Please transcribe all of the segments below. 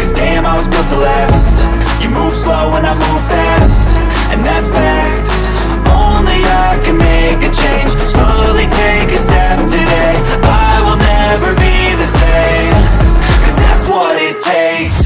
Cause damn, I was built to last. You move slow and I move fast, and that's facts. Only I can make a change. Slowly take a step today. I will never be the same, cause that's what it takes.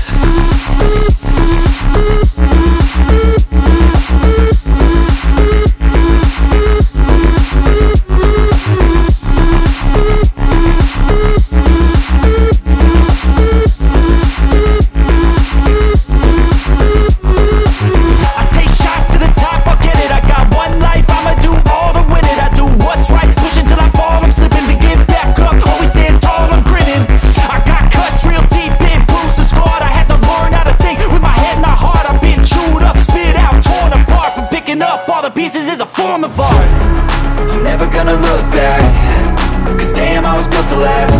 I'm never gonna look back, cause damn, I was built to last.